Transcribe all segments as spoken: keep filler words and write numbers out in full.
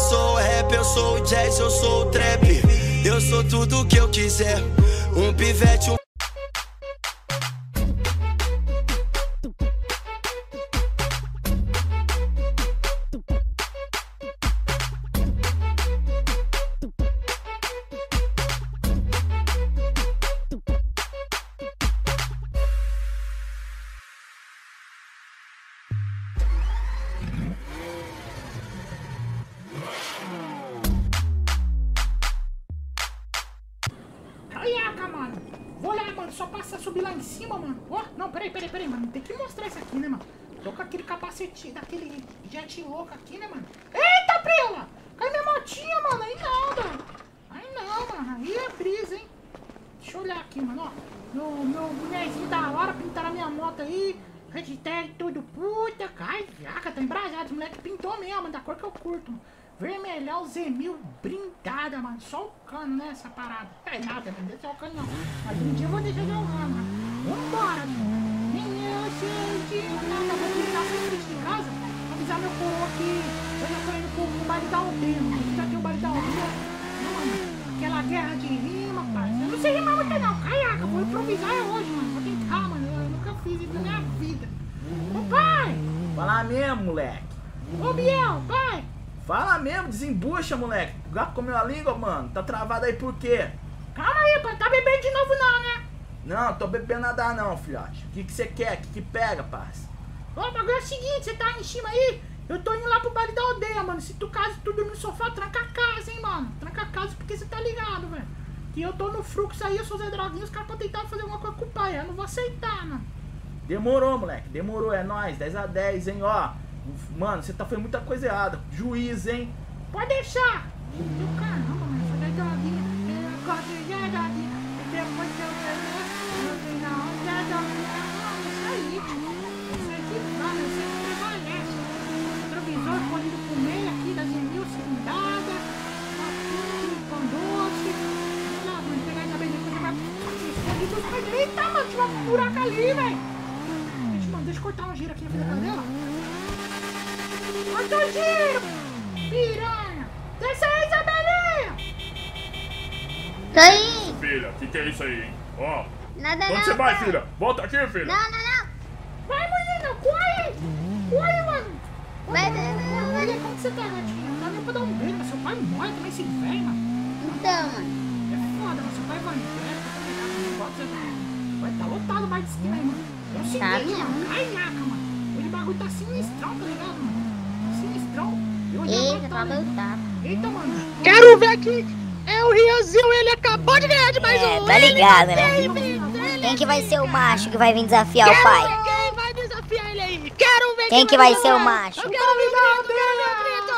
Eu sou o rap, eu sou o jazz, eu sou o trap. Eu sou tudo que eu quiser. Um pivete, um... Mano, vou lá, mano, só passa subir lá em cima, mano. Ó, oh, não, peraí, peraí, peraí, mano. Tem que mostrar isso aqui, né, mano? Tô com aquele capacete daquele jet louco aqui, né, mano? Eita, prela! Cai minha motinha, mano. Aí não, mano. Aí não, mano. Aí é brisa, hein? Deixa eu olhar aqui, mano, ó. Meu, meu bonezinho da hora, pintaram a minha moto aí. Hashtag tudo puta. Cai, viaca, tá embrasado. Os moleque pintou mesmo, mano, da cor que eu curto, mano. Vermelhão, Zé mil, brindada, mano. Só o cano, né, essa parada. É nada, não deixa o cano, não. Mas um dia eu vou deixar de jogar, mano. Vambora, mano. Menino, gente. Nada, vou brincar com o Cristo em casa. Vou avisar meu coroa que eu já tô indo pro, pro baile da aldeia, mano. Já tem o baile da aldeia. Mano, aquela guerra de rima, parceiro. Eu não sei rimar muito, não. Caraca, vou improvisar hoje, mano. Vou tentar, mano. Eu nunca fiz isso na minha vida. Ô, pai! Fala mesmo, moleque. Ô, Biel, pai! Fala mesmo, desembucha, moleque. O gato comeu a língua, mano. Tá travado aí por quê? Calma aí, pai. Tá bebendo de novo não, né? Não, tô bebendo nada não, filhote. O que que você quer? O que que pega, parça? Ó, o bagulho é o seguinte. Você tá em cima aí? Eu tô indo lá pro baile da aldeia, mano. Se tu casa tu dormir no sofá, tranca a casa, hein, mano. Tranca a casa porque você tá ligado, velho. Que eu tô no fluxo aí, eu sou Zé Droguinha. Os caras tão tentando fazer alguma coisa com o pai. Eu não vou aceitar, mano. Demorou, moleque. Demorou. É nóis. dez a dez, hein, ó. Mano, você tá fazendo muita coisa errada. Juiz, hein? Pode deixar! Meu caramba, mano. Só da droguinha. Eu gosto de droguinha. Depois eu vou na onda da droguinha. Isso aí. Isso aí que vale. Isso aí que prevalece. Provisor corrido por meio aqui da Zé mil, segundada. Patinho, pão doce. Vamos lá, mano. Pegar ainda bem depois. Eita, mano. Tinha um buraco ali, velho. Gente, mano, deixa eu cortar uma gira aqui na vida dela. Corta o giro! Piranha! Desce aí, Isabelinha! Tá aí! Filha, o que que é isso aí, hein? Ó! Nada, onde não, você vai, filha? Volta aqui, filha! Não, não, não! Vai, menina! Corre! Corre, mano! Vai, vai, vai, vai! Olha como você tá, gatinha! Não dá nem pra dar um beijo, seu pai morre também, se vem, mano! Então, mano! É foda, mas seu pai vai ver, vai tá lotado mais de esquina aí, mano! Eu sei, mano! Caraca, mano! O bagulho tá sinistrão, tá ligado, mano? Eita, tá. Eita, mano. Quero ver aqui. É o Rianzinho, ele acabou de ganhar de mais é, um. Tá ligado, ele né? Vem, quem que vai ser o macho que vai vir desafiar quero o pai? Ver quem vai desafiar ele aí? Quero ver quem que vai, vai ser o macho. Eu quero ver grito, quero ver grito.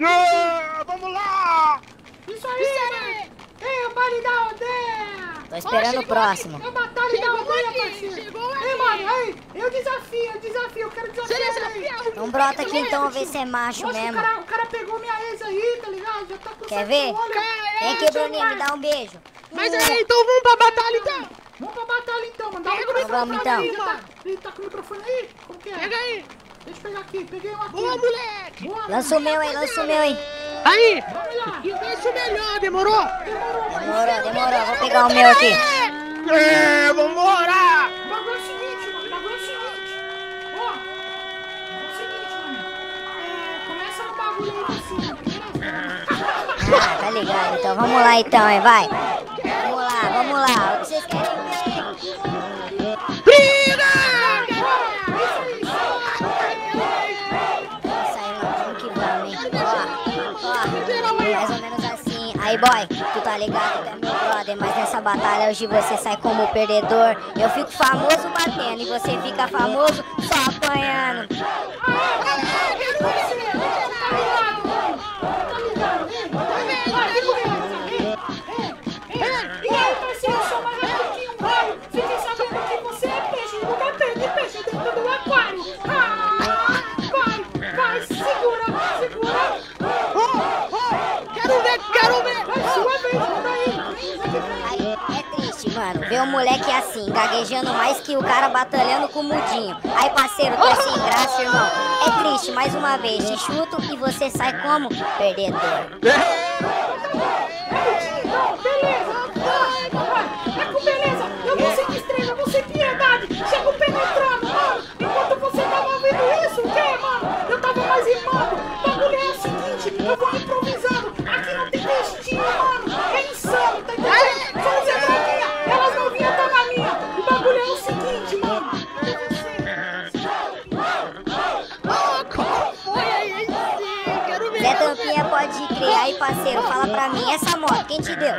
Yeah, vamos lá. Isso aí, né? Ei, o baile da aldeia. Tô esperando oh, o próximo. Aqui. É a batalha da aldeia, parceiro. Ei, mano, aí. Eu desafio, eu desafio. Eu quero desafiar ele. Então brota aqui então, vamos ver se é macho. Nossa, mesmo. O cara, o cara pegou minha ex aí, tá ligado? Já tá com quer ver? Vem aqui, Bruninho, me dá um beijo. Mas uh. aí, então vamos pra batalha então. Vamos pra batalha então, mano. Dá um beijo pra então. Ele tá, ele tá com o microfone aí? Como que é? Pega aí. Deixa eu pegar aqui, peguei uma aqui. Boa, moleque. Lança o meu aí, lança o meu aí. Aí. E deixa o melhor, demorou? Demorou, demorou. demorou. Vou pegar o meu aqui. É, vambora. O bagulho é o seguinte, mano. O bagulho é o seguinte. Ó. Ah, tá ligado, então vamos lá então, hein, vai. Vamos lá, vamos lá. O que vocês querem ver? Briga! Isso aí, mano, vamos que vamos, hein. Ó, ó, mais ou menos assim. Aí, boy, tu tá ligado, tu é meu brother. Mas nessa batalha hoje você sai como perdedor. Eu fico famoso batendo e você fica famoso só apanhando. Mano, Ver um moleque assim, gaguejando mais que o cara batalhando com o mudinho. Aí, parceiro, tô sem graça, irmão. É triste, mais uma vez, te chuto e você sai como perdedor. Eu vou improvisando, aqui não tem destino, mano, é insano, tá entendendo? Só o Zé Droguinha, elas não vinham tá na minha, o bagulho é o seguinte, mano. Oh, como foi aí, quero ver. Zé Tampinha, pode crer, aí parceiro, fala pra mim, essa moto, quem te deu?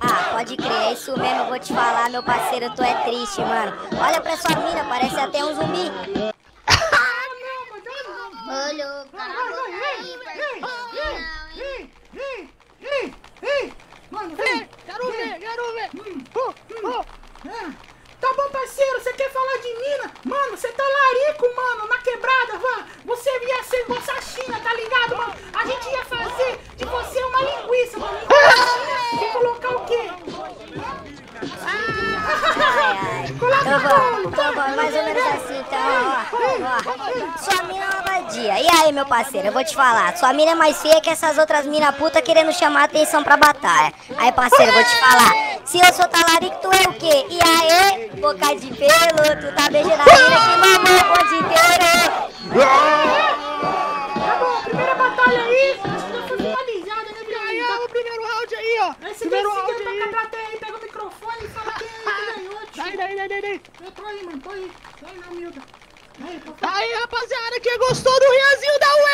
Ah, pode crer, é isso mesmo, eu vou te falar, meu parceiro, tu é triste, mano. Olha pra sua mina, parece até um zumbi. Olha o cara, quero ver, quero ver. Hum, oh, hum. Oh. É. Tá bom, parceiro, você quer falar de mina? Mano, você tá larico, mano, na quebrada, mano. Você ia ser igual Sachina, tá ligado, mano? A gente ia fazer de você uma linguiça, mano. Vou colocar o quê? Ai, ai. Coloca o tá bom, mais ou menos assim, então, ó. Sua mina é uma vadia. E aí, meu parceiro, eu vou te falar. Sua mina é mais feia que essas outras mina puta querendo chamar a atenção pra batalha. Aí, parceiro, eu vou te falar. Se eu sou talarico, tu é o quê? E aí, boca de pelo, tu tá beijando a mina que mamou o bonde inteiro. Tá bom, primeira batalha aí. Acho que já foi finalizada, né, Bruninho? Tá o primeiro round aí, ó. Esse primeiro round aí. Pra plateia aí, pega o microfone e fala que... Daí, daí, daí, daí. Eu tô aí, mano, tô aí. Tô aí na miúda. Aí, aí, rapaziada, quem gostou do Riazinho da U E!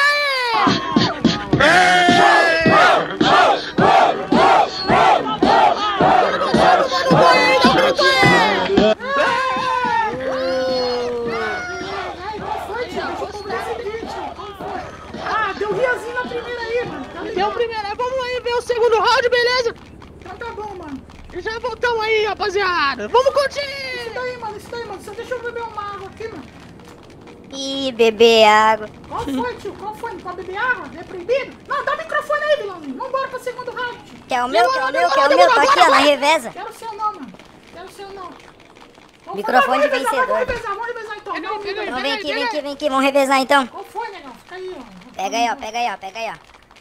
Ah, deu Riazinho na primeira aí, mano. Deu primeira. Vamos aí ver o segundo round, beleza? Então tá bom, mano. Já voltamos aí, rapaziada. Vamos curtir! Isso daí, mano, isso daí, mano. Só deixa eu beber uma água aqui, mano. Ih, beber água. Qual foi, tio? Qual foi? Não pode beber água? É proibido? Não, dá o microfone aí, vilãozinho. Vambora pro segundo round. Quer o meu, quer o meu, quer o meu. Tá aqui, ó, na reveza. Quero o seu não, mano. Quero o seu não. Microfone de vencedor. Vamos revezar, vamos revezar então. Então vem aqui, vem aqui, vem aqui. Vamos revezar então. Qual foi, negão? Fica aí, ó. Pega aí, ó, pega aí, ó, pega aí, ó.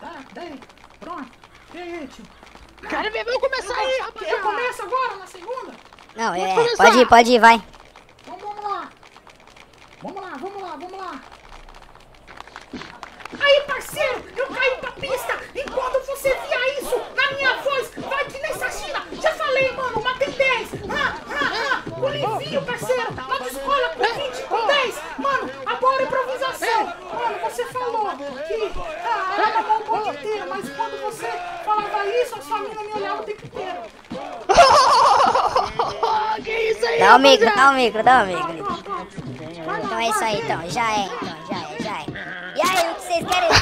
Tá, daí. Pronto. E aí, tio? Quero ver, vamos começar aí, rapaz. Eu começo agora, na segunda? Não, é, pode ir, pode ir, vai. Vamos lá. Vamos lá, vamos lá, vamos lá. Aí, parceiro, eu caí pra pista. E quando você via isso, na minha voz, vai que nessa China. Já falei, mano, uma tem dez. Ah, ah, ah. Colivinho, parceiro, lá de escola com vinte, com dez. Mano, agora improvisação. Mano, você falou que... Ah, ela não é bom inteiro, mas quando você... Falava isso, a sua mina me olhava o tempo inteiro. Que isso aí? Dá o micro, dá o micro, dá o micro. Então é isso aí, então. Já é, então. Já é, já é. E aí, o que vocês querem ver?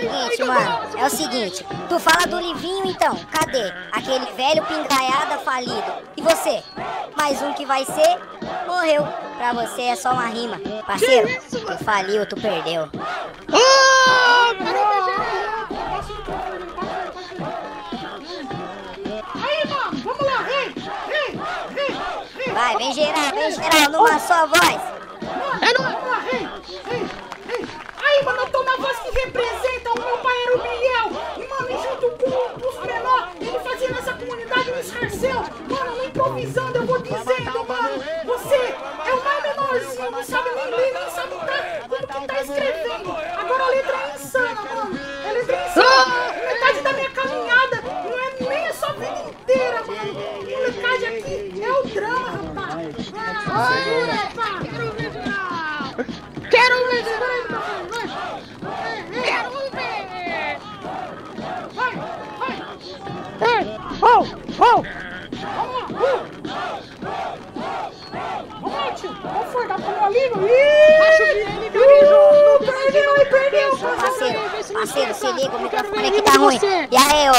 Seguinte, mano. É o seguinte. Tu fala do Livinho, então. Cadê? Aquele velho pingaiada falido. E você? Mais um que vai ser... Morreu. Pra você é só uma rima. Parceiro, tu faliu, tu perdeu. Aí, mano, vamos lá, vem, vem, vem, vem. Vai, vem geral, vem geral, numa só voz. Mano, é vamos lá, vem, vem, vem. Aí, mano, eu tô na voz que representa o meu pai era o Miguel. E, mano, junto com os menores, ele fazia nessa comunidade um escarcel. Mano, não improvisando, eu vou dizendo, mano, você é o mais menorzinho, não sabe nem ler, nem sabe tá, como que tá escrevendo. Agora a letra é insana, mano. A letra é insana. Metade da minha caminhada não é nem a sua vida inteira, mano. A metade aqui é o drama, rapaz. Ah, segura, rapaz. Quero ver, geral. Quero ver, geral. Quero ver. Vai, vai. Ei, oh, oh. Vamos lá. Vamos lá, tio. Vamos for, dá pra meu amigo. Acho que ele ganhou. Perdeu, perdeu. Parceiro, parceiro, se liga, o microfone aqui tá ruim. E aí, ô,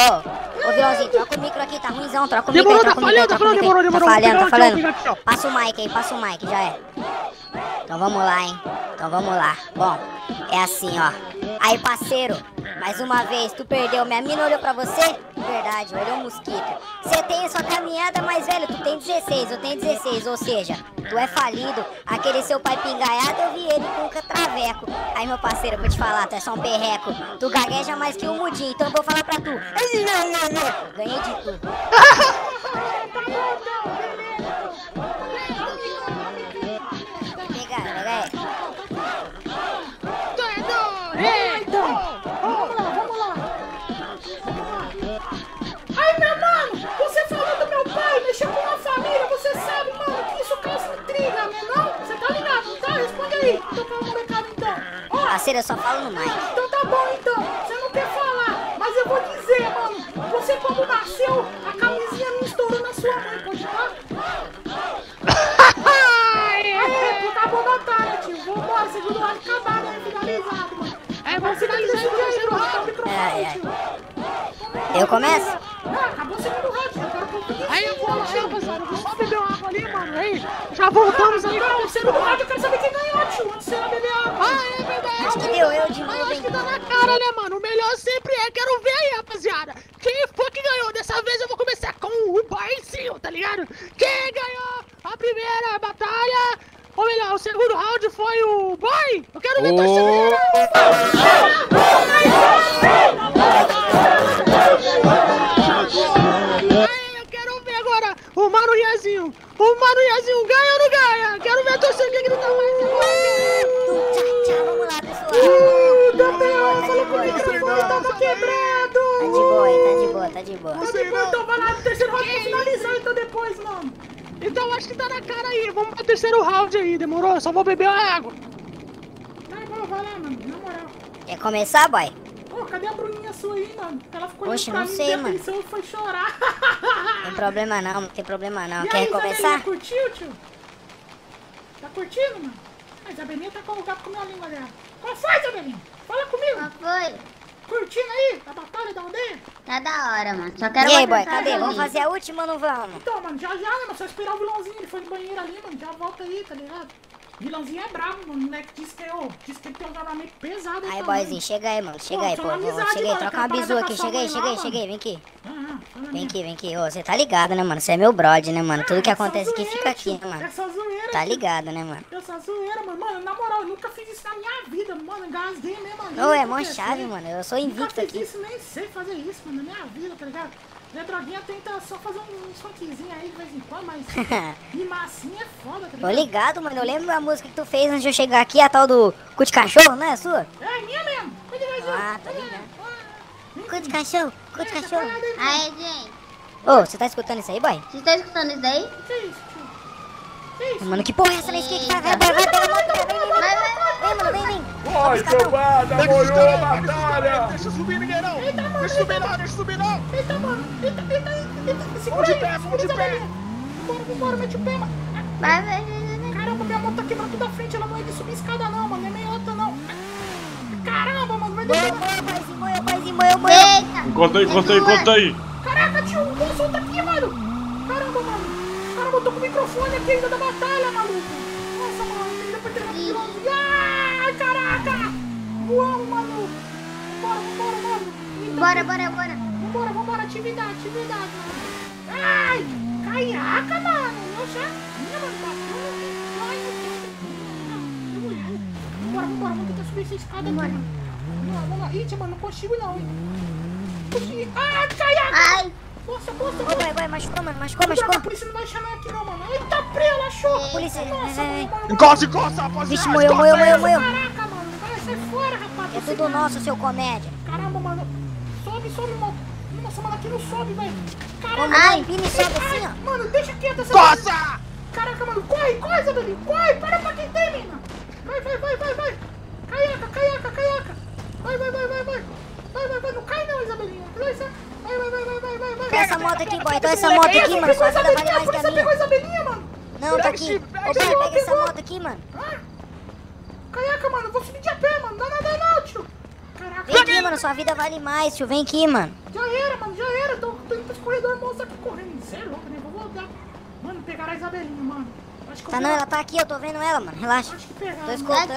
ô vilãozinho, troca o micro aqui, tá ruimzão. Troca o micro aí, troca o micro aí, troca o micro aí. Tá falhando, tá falando. Passa o mic aí, passa o mic, já é. Então vamos lá, hein. Então vamos lá. Bom, é assim, ó. Aí, parceiro, Mais uma vez, tu perdeu. Minha mina olhou pra você? Verdade, olhou mosquita. Você tem a sua caminhada, mas velho, tu tem dezesseis, eu tenho dezesseis, ou seja, tu é falido. Aquele seu pai pingaiado, eu vi ele com um traveco. Aí meu parceiro, vou te falar, tu é só um perreco. Tu gagueja mais que um mudinho, então eu vou falar pra tu. Ganhei de tudo. Parceiro, eu só falo no mais. Então tá bom, então. Você não quer falar, mas eu vou dizer, mano. Você, quando nasceu, a camisinha não estourou na sua mãe, pode falar? É, tá bom da tarde, tio. Vambora, segundo lado acabado, né? Finalizado, mano. É, vamos finalizar o dinheiro, vamos dar o microfone, tio. Eu começo? Ah, acabou o segundo round, tio. Eu quero conferir. Aí eu vou lá, eu vou só beber uma água ali, mano. Aí, já voltamos ali. Não, o segundo round, eu quero saber quem ganhou, tio. Antes de você beber água. Ah, é verdade. Eu, eu de novo, hein? Que tá na cara, né, mano? O melhor sempre é. Quero ver aí, rapaziada. Quem foi que ganhou? Dessa vez eu vou começar com o Barcinho, tá ligado? Quem ganhou a primeira batalha? Ou melhor, o segundo round foi o Boy. Eu quero ver oh. torcedor. Aí, eu quero ver agora o Marunhazinho. O Marunhazinho ganha ou não ganha? Quero ver a torcida que não tá. Quebrado! Tá de boa, hein? Tá de boa, tá de boa. Você então vai lá no terceiro round pra finalizar então depois, mano. Então acho que tá na cara aí. Vamos pro terceiro round aí, demorou? Só vou beber a água. Tá bom, vai lá, mano. Na moral. Quer começar, boy? Pô, cadê a Bruninha sua aí, mano? Ela ficou olhando pra mim, deu atenção e foi chorar. Não tem problema não, não tem problema não. E quer aí, começar? Curtiu, tio? Tá curtindo, mano? A Isabelinha tá com o lugar com a minha língua dela. Qual foi, Isabelinha? Fala comigo. Qual foi? Curtindo aí a batalha da aldeia? Tá da hora, mano. Só quero. E aí, boy, cadê? Vamos fazer a última ou não vamos? Então, mano, já já, né, mano? Só esperar o vilãozinho. Ele foi no banheiro ali, mano. Já volta aí, tá ligado? O vilãozinho é brabo, mano. O moleque disse que, oh, disse que ele tem um tratamento pesado aí. Aí, boyzinho, chega aí, mano. Chega pô, aí, pô. Amizade, chega aí, troca uma bizu aqui. Chega aí, chega aí, chega aí. Vem aqui. Ah, vem minha. aqui, vem aqui. Ô, oh, você tá ligado, né, mano? Você é meu brother, né, mano? É, Tudo que acontece zoeira, aqui fica aqui, né, mano? Essa zoeira. Tá ligado, né, mano? Essa zoeira, mano. Mano, na moral, eu nunca fiz isso na minha vida, mano. Engasguei mesmo ali. Ô, é mó chave, mano. Eu sou invicto aqui. Isso, nem sei fazer isso, mano, na minha vida, tá ligado? Zé Droguinha tenta só fazer uns funkzinhos aí de vez em quando, mas de massinha é foda, tá ligado? Tô ligado, mano. Eu lembro da música que tu fez antes de eu chegar aqui, a tal do Cu de Cachorro, não é a sua? É, minha mesmo. Cuide cachorro. Ah, tá ligado. Cu de Cachorro, Cu de Cachorro. Aí, gente. Ô, você tá escutando isso aí, boy? Você tá escutando isso aí? O que é isso, tio? O que é isso? Mano, que porra é essa na esquerda? Vai, vai, vai, vai, vai, vai, vai, mano, vem, vem. Vai, chovada, molhou a batalha. Deixa eu subir, ninguém não. Deixa eu subir não, deixa eu subir não. Eita, mano. Eita, eita, eita. Segura de pé, vamos de pé. Vambora, vambora, mete o pé, mano. Vai, vai, vai. Caramba, minha moto tá quebrando tudo da frente. Ela não é de subir escada não, mano. É meio alta não. Caramba, mano. Vai deixar. Moeu, moeu, moeu, moeu. Eita. Encosta aí, encosta aí, encosta aí. Caraca, tio, o bolso tá aqui, mano. Caramba, mano. Caramba, eu tô com o microfone aqui ainda da batalha, maluco. Nossa, mano. Ainda pra treinar pro ai, caraca! Uau, mano! Bora, bora, bora! Então, bora, bora, bora! Vambora, vambora! Atividade, atividade, mano! Ai! Caiaca, mano! Eu já... Minha, mano, bateu no que dói no tempo! Não, bora, vambora! Vamos tentar subir essa escada, mano! Vamos lá, vamos lá! Ih, tia, mano, não consigo não, hein! Consegui! Ai, caiaca! Ai! Nossa, nossa, vai, vai, vai, machucou, mano, machucou, machucou. A polícia não vai chamar aqui não, mano. Eita, prela, achou. Polícia, nossa, vai, vai, vai. Encosta, encosta, rapaziada. Vixe, moeu, moeu, moeu, moeu. Caraca, mano, vai, sai fora, rapaz. É tudo nosso, seu comédia. Caramba, mano. Sobe, sobe, mano. Nossa, mano, aqui não sobe, velho. Caramba. Ai, Vini, sobe assim, ó. Mano, deixa quieto essa... Coça! Caraca, mano, corre, corre, Isabeli. Corre, para pra quem tem, menina. Vai, vai, vai, vai, vai. Caiaca, caiaca, caiaca. Vai, vai, vai, vai, vai. Vai, vai, vai, não cai não, Isabelinha. Vai, vai, vai, vai, vai, vai, vai. Pega essa moto aqui, boy. Então essa moto aqui, mano. Sua vida vale mais que a minha. Pegou essa abelhinha, mano. Não, tá aqui. Ô, boy, pega essa moto aqui, mano. Caraca, mano. Eu vou subir de a pé, mano. Não dá nada não, tio. Caraca. Vem aqui, mano. Sua vida vale mais, tio. Vem aqui, mano. Já era, mano. Já era. Tô, tô indo pro corredor, moça aqui correndo. Você é louco, né? Vou voltar. Mano, pegaram a Isabelinha, mano. Acho que eu... Tá não, ela tá aqui. Eu tô vendo ela, mano. Relaxa. Tô escutando.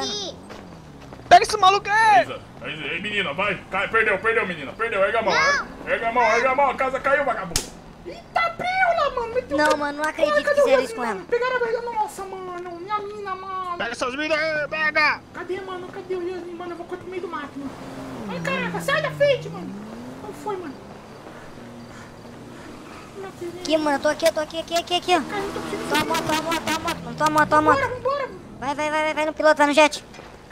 Pega esse maluco aí! Ei, menina, vai! Cai, perdeu, perdeu, menina! Perdeu, erga a mão! Não. Erga a mão, erga a mão! A casa caiu, vagabundo! Eita, preula, mano! Meteu não, mano, não acredito ah, que fizeram isso com ela! Pegaram a velha nossa, mano! Minha mina, mano! Pega essas minas aí, pega! Cadê, mano? Cadê o Yasmin, mano? Eu vou correr no meio do mato, mano! Ai, caraca, sai da frente, mano! Como foi, mano? Aqui, mano, eu tô aqui, eu tô aqui, aqui, aqui, aqui, ó! Toma, toma, toma, toma, toma, toma! Vambora, vambora! Vai, vai, vai, vai no piloto, vai no jet!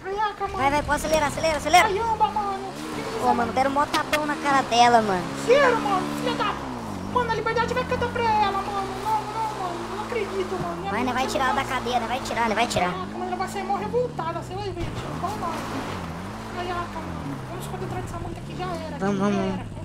Caraca, mano. Vai, vai, pode acelerar, acelera, acelera. Caramba, mano. Pô, mano, deram mó tapão na cara dela, mano. Sério, mano, filha da... Mano, a liberdade vai cantar pra ela, mano. Não, não, mano, eu não acredito, mano. Minha vai, né, vai tirar ela da cadeia, vai tirar, ela vai tirar. Caraca, mano, ela vai sair mó revoltada, sei lá, gente. Não fala nada. Caraca, mano, vamos esconder atrás dessa multa aqui, já era. Vamos, vamos.